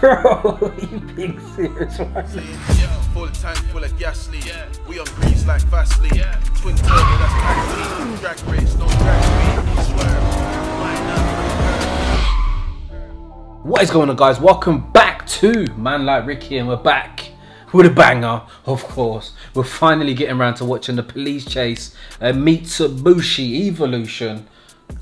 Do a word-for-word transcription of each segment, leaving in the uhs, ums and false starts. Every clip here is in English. Bro, you big serious one. Yeah, full tank full of gas leak. Yeah. We on grease like Vaseline. Yeah. Twin turbo, that's taxi. Drag race, no drag speed. Swear. What is going on, guys? Welcome back to Man Like Ricky, and we're back with a banger, of course. We're finally getting around to watching the police chase uh, Mitsubishi Evolution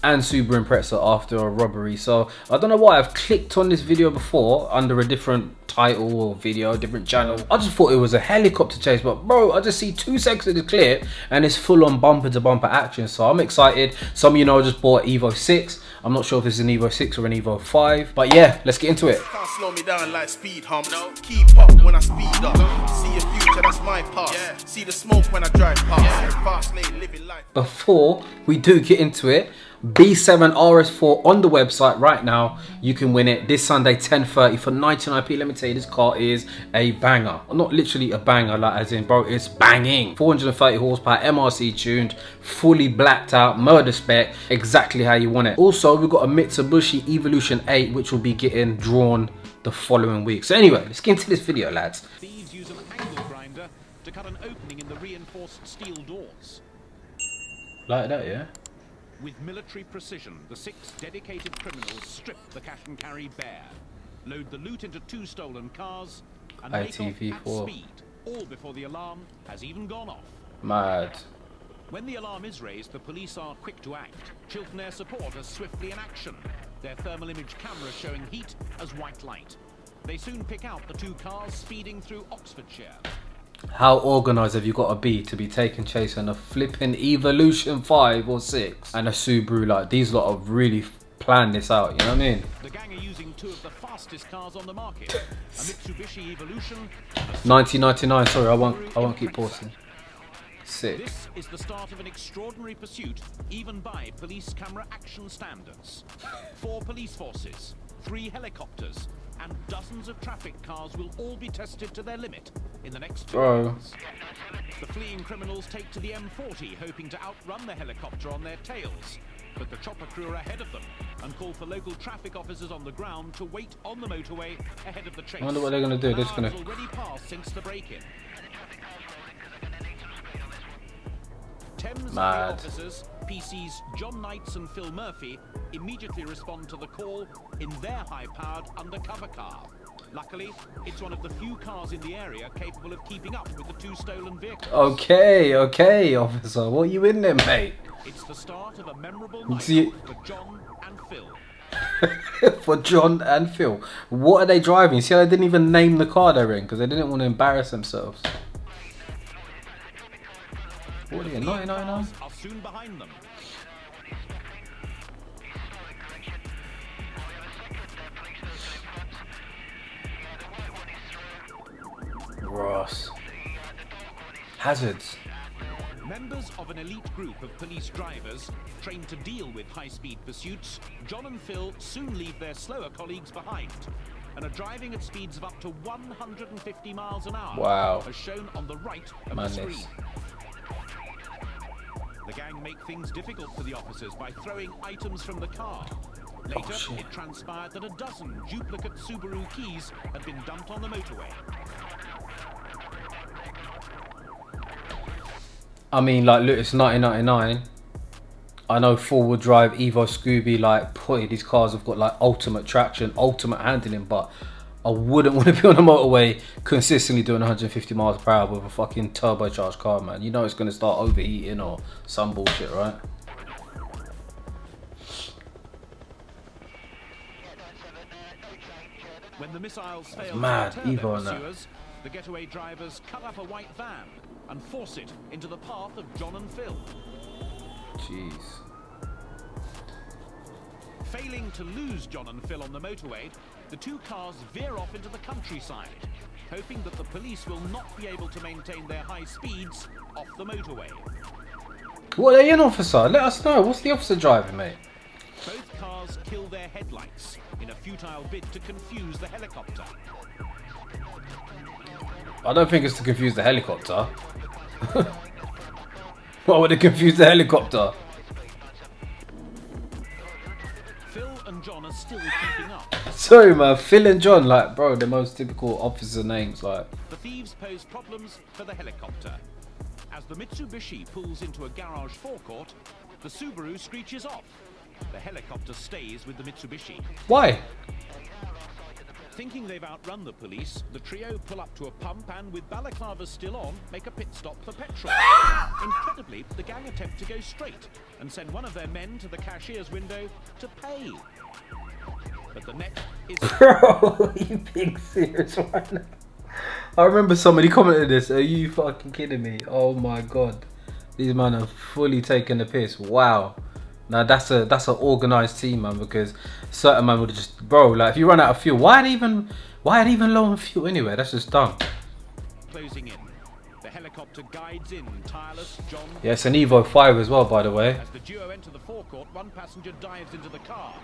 and Subaru Impreza after a robbery. So I don't know why I've clicked on this video before under a different title or video, different channel. I just thought it was a helicopter chase, but bro, I just see two seconds of the clip and it's full on bumper to bumper action. So I'm excited. Some of you know I just bought Evo six. I'm not sure if this is an Evo six or an Evo five, but yeah, let's get into it. Can't slow me down like speed hump. No. Keep up when I speed up. See your future, that's my past. Yeah. See the smoke when I drive past. Yeah. Fast lane, living life. Before we do get into it, B seven R S four on the website right now. You can win it this Sunday ten thirty for ninety-nine p. Let me tell you, this car is a banger. Not literally a banger, like as in bro, it's banging. four hundred thirty horsepower, M R C tuned, fully blacked out, murder spec, exactly how you want it. Also, we've got a Mitsubishi Evolution eight which will be getting drawn the following week. So anyway, let's get into this video, lads. Thieves use an angle grinder to cut an opening in the reinforced steel doors. Like that, yeah? With military precision, the six dedicated criminals strip the cash and carry bare, load the loot into two stolen cars, and make off at speed, all before the alarm has even gone off. Mad. When the alarm is raised, the police are quick to act. Chiltern Air Support are swiftly in action, their thermal image camera showing heat as white light. They soon pick out the two cars speeding through Oxfordshire. How organised have you got to be to be taking chase on a flipping Evolution five or six and a Subaru? Like, these lot have really planned this out, you know what I mean? The gang are using two of the fastest cars on the market, a Mitsubishi Evolution nineteen ninety-nine, sorry, I won't, I won't keep pausing. Sick. This is the start of an extraordinary pursuit, even by police camera action standards. Four police forces, three helicopters, and dozens of traffic cars will all be tested to their limit in the next two hours. The fleeing criminals take to the M forty, hoping to outrun the helicopter on their tails. But the chopper crew are ahead of them and call for local traffic officers on the ground to wait on the motorway ahead of the chase. I wonder what they're going to do. They're just going to... already passed since the break-in. Thames officers, P Cs John Knights and Phil Murphy, immediately respond to the call in their high-powered undercover car. Luckily, it's one of the few cars in the area capable of keeping up with the two stolen vehicles. Okay, okay, officer, what are you in there, mate? It's the start of a memorable night for John and Phil. For John and Phil. What are they driving? See, I didn't even name the car they're in because they didn't want to embarrass themselves. forty and ninety-nine are soon behind them. Ross. Hazards. Members of an elite group of police drivers trained to deal with high-speed pursuits, John and Phil soon leave their slower colleagues behind and are driving at speeds of up to one hundred fifty miles an hour. Wow. As shown on the right of Madness. the screen. The gang make things difficult for the officers by throwing items from the car. Later, oh, it transpired that a dozen duplicate Subaru keys had been dumped on the motorway. I mean, like, look, it's nineteen ninety-nine. I know four-wheel drive, Evo, Scooby, like, boy, these cars have got, like, ultimate traction, ultimate handling, but I wouldn't want to be on a motorway consistently doing one hundred fifty miles per hour with a fucking turbocharged car, man. You know it's going to start overheating or some bullshit, right? When the missiles fail to deter their pursuers, the getaway drivers cut up a white van and force it into the path of John and Phil. Jeez. Failing to lose John and Phil on the motorway, the two cars veer off into the countryside, hoping that the police will not be able to maintain their high speeds off the motorway. What are you, an officer? Let us know. What's the officer driving, mate? Both cars kill their headlights in a futile bid to confuse the helicopter. I don't think it's to confuse the helicopter. Why would it confuse the helicopter? Phil and John are still keeping up. Sorry, man. Phil and John, like, bro, the most typical officer names, like. The thieves pose problems for the helicopter. As the Mitsubishi pulls into a garage forecourt, the Subaru screeches off. The helicopter stays with the Mitsubishi. Why? Thinking they've outrun the police, the trio pull up to a pump and, with balaclavas still on, make a pit stop for petrol. Incredibly, the gang attempt to go straight and send one of their men to the cashier's window to pay. But the next is... Bro, you being serious right now? I remember somebody commented this. Are you fucking kidding me? Oh my god. These men are fully taking the piss. Wow. Now that's a that's an organised team, man, because certain man would just, bro, like, if you run out of fuel, why'd even why'd even low on fuel anyway? That's just dumb. Closing in. The helicopter guides in tireless John. Yeah, it's an Evo five as well, by the way. As the duo enter the forecourt, one passenger dives into the car.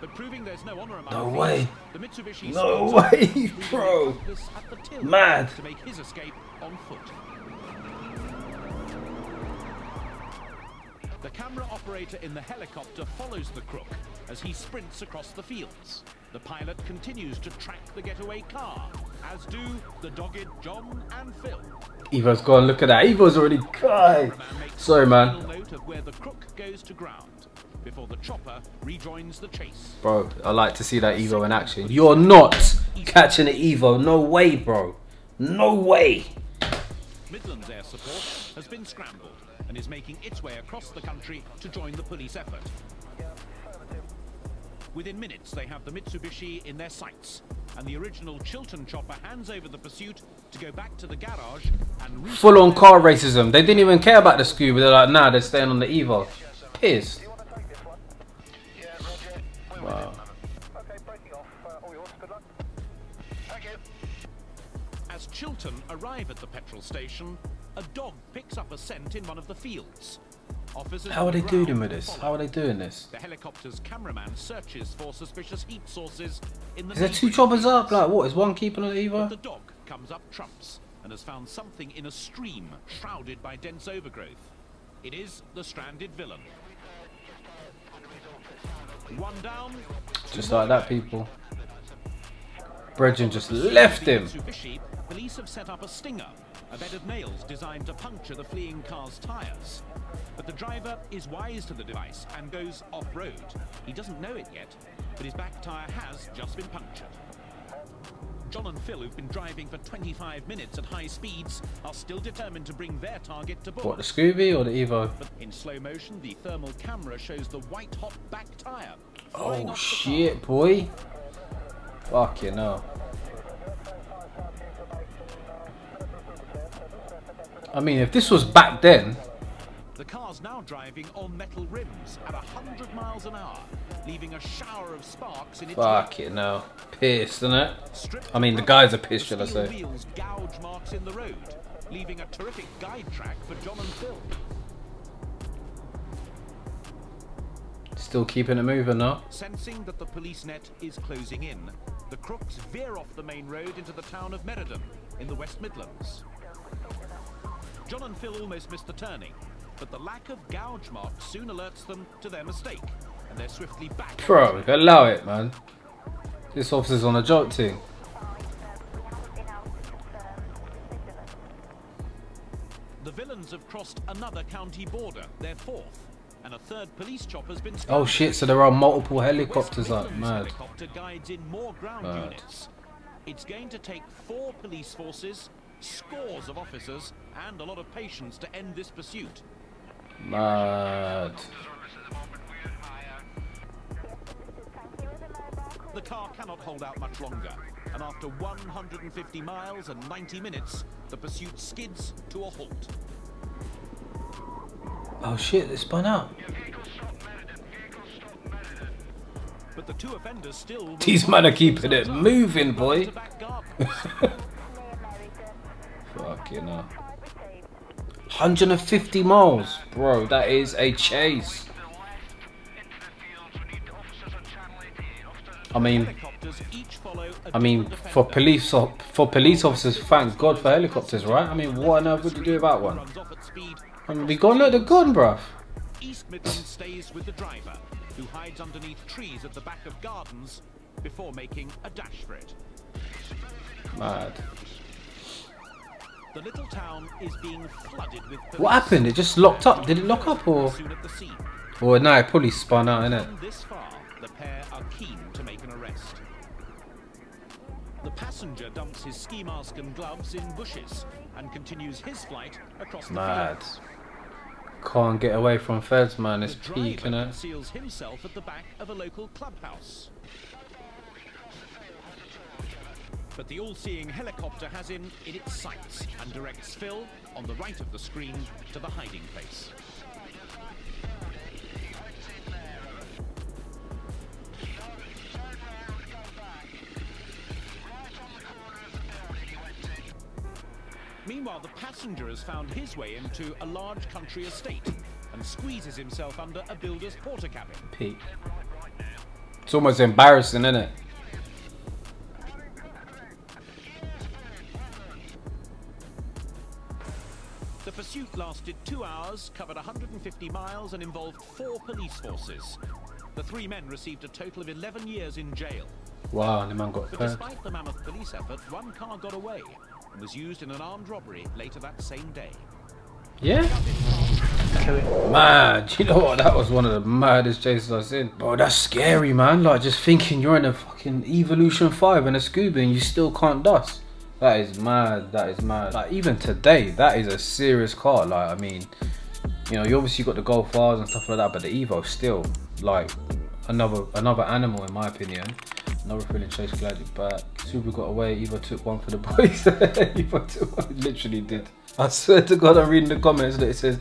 But proving there's no honor among No way. The Mitsubishi No way, bro. Mad. To make his escape on foot. The camera operator in the helicopter follows the crook as he sprints across the fields. The pilot continues to track the getaway car, as do the dogged John and Phil. Evo's gone, look at that. Evo's already gone. Sorry, man. Note of where the crook goes to ground before the chopper rejoins the chase. Bro, I like to see that Evo in action. You're not catching an Evo. No way, bro. No way. Midlands Air Support has been scrambled and is making its way across the country to join the police effort. Within minutes, they have the Mitsubishi in their sights, and the original Chiltern chopper hands over the pursuit to go back to the garage and... Full-on car racism. They didn't even care about the Scuba. They're like, nah, they're staying on the Evo. Pissed. Wow. As Chiltern arrive at the petrol station, a dog picks up a scent in one of the fields. Officers How are they doing with this? How are they doing this? The helicopter's cameraman searches for suspicious heat sources in the... Is there two choppers up? Like, what? Is one keeping on either? But the dog comes up trumps and has found something in a stream shrouded by dense overgrowth. It is the stranded villain. One down. Just like that, people. Bredgen just left him. Police have set up a stinger, a bed of nails designed to puncture the fleeing car's tires. But the driver is wise to the device and goes off-road. He doesn't know it yet, but his back tire has just been punctured. John and Phil, who've been driving for twenty-five minutes at high speeds, are still determined to bring their target to book. What, the Scooby or the Evo? In slow motion, the thermal camera shows the white-hot back tire. Oh, shit, boy. Fucking hell. I mean, if this was back then... The car's now driving on metal rims at a hundred miles an hour, leaving a shower of sparks in its... Fuck it now. Pissed, isn't it? I mean, the guys are pissed, shall I say. Wheels gouge marks in the road, leaving a terrific guide track for John and Phil. Still keeping it moving now. Sensing that the police net is closing in, the crooks veer off the main road into the town of Meriden in the West Midlands. John and Phil almost missed the turning, but the lack of gouge marks soon alerts them to their mistake, and they're swiftly back. Bro, allow it, man. This officer's on a job team. The villains have crossed another county border, their fourth, and a third police chopper's been... Oh shit, so there are multiple helicopters up, mad. Helicopter guides in more ground units. It's going to take four police forces, scores of officers and a lot of patience to end this pursuit. Mad. The car cannot hold out much longer, and after one hundred fifty miles and ninety minutes, the pursuit skids to a halt. Oh shit, they spun out. But the two offenders still... These men are keeping it moving, boy. Fucking hell. one hundred fifty miles, bro, that is a chase. I mean, I mean, for police for police officers, thank God for helicopters, right? I mean, what on earth would you do about one? I mean, we gone, look, they're gone, bruv. East Midlands stays with the driver, who hides underneath trees at the back of gardens before making a dash for it. Mad. The little town is being flooded with police. What happened? It just locked up. Did it lock up or? Or no, it probably spun out, innit? This far, the pair are keen to make an arrest. The passenger dumps his ski mask and gloves in bushes and continues his flight across the Mad. field. Can't get away from feds, man. It's peak, innit? Conceals himself at the back of a local clubhouse. But the all-seeing helicopter has him in its sights and directs Phil, on the right of the screen, to the hiding place. Meanwhile, the passenger has found his way into a large country estate and squeezes himself under a builder's porter cabin. Peak. It's almost embarrassing, isn't it? The pursuit lasted two hours, covered one hundred fifty miles and involved four police forces. The three men received a total of eleven years in jail. Wow, the man got but despite the mammoth police effort, one car got away and was used in an armed robbery later that same day. Yeah? Man, you know what? That was one of the maddest chases I've seen. Bro, that's scary, man. Like, just thinking you're in a fucking Evolution five and a scuba and you still can't dust. That is mad, that is mad. Like, even today, that is a serious car. Like, I mean, you know, you obviously got the Golf R's and stuff like that, but the Evo still, like, another another animal, in my opinion. Another thrilling chase, glad you're back. Subaru got away, Evo took one for the boys. Evo took one, literally did. I swear to God, I'm reading the comments that it says,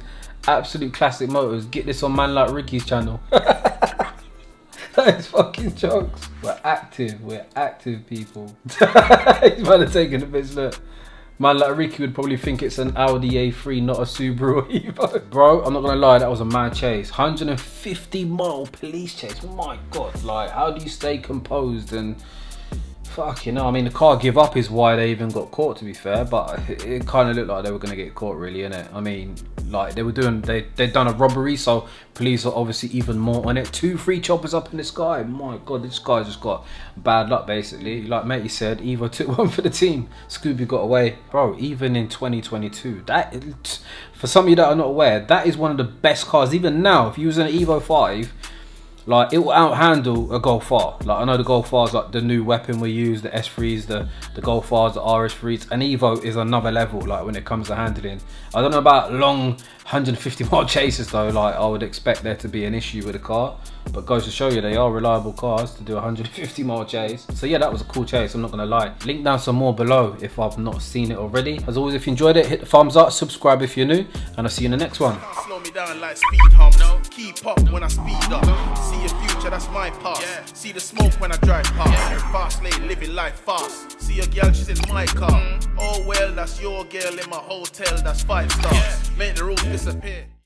absolute classic motors, get this on Man Like Ricky's channel. That is fucking jokes. We're active, we're active people. He's about to take in the piss, look. Man Like Ricky would probably think it's an Audi A three, not a Subaru or Evo. Bro, I'm not gonna lie, that was a mad chase. one hundred fifty mile police chase, my God. Like, how do you stay composed and fucking hell? I mean, the car give up is why they even got caught, to be fair, but it, it kind of looked like they were gonna get caught really, innit? I mean, like, they were doing, they, they'd done a robbery, so police are obviously even more on it. Two free choppers up in the sky. My God, this guy just got bad luck, basically. Like matey said, Evo took one for the team. Scooby got away. Bro, even in twenty twenty-two, that, for some of you that are not aware, that is one of the best cars. Even now, if you was in an Evo five, like, it will outhandle a Golf R. Like, I know the Golf R is like the new weapon we use, the S threes, the, the Golf R's, the R S threes, and Evo is another level, like, when it comes to handling. I don't know about long one hundred fifty mile chases though, like, I would expect there to be an issue with the car, but goes to show you, they are reliable cars to do one hundred fifty mile chase. So yeah, that was a cool chase, I'm not gonna lie. Link down some more below if I've not seen it already. As always, if you enjoyed it, hit the thumbs up, subscribe if you're new, and I'll see you in the next one. Slow me down like speed hump. Keep up when I speed up. See your future, that's my past. Yeah. See the smoke when I drive past. Yeah. Fast lane, living life fast. See your girl, she's in my car. Mm. Oh well, that's your girl in my hotel, that's five stars. Yeah. Make the rules disappear.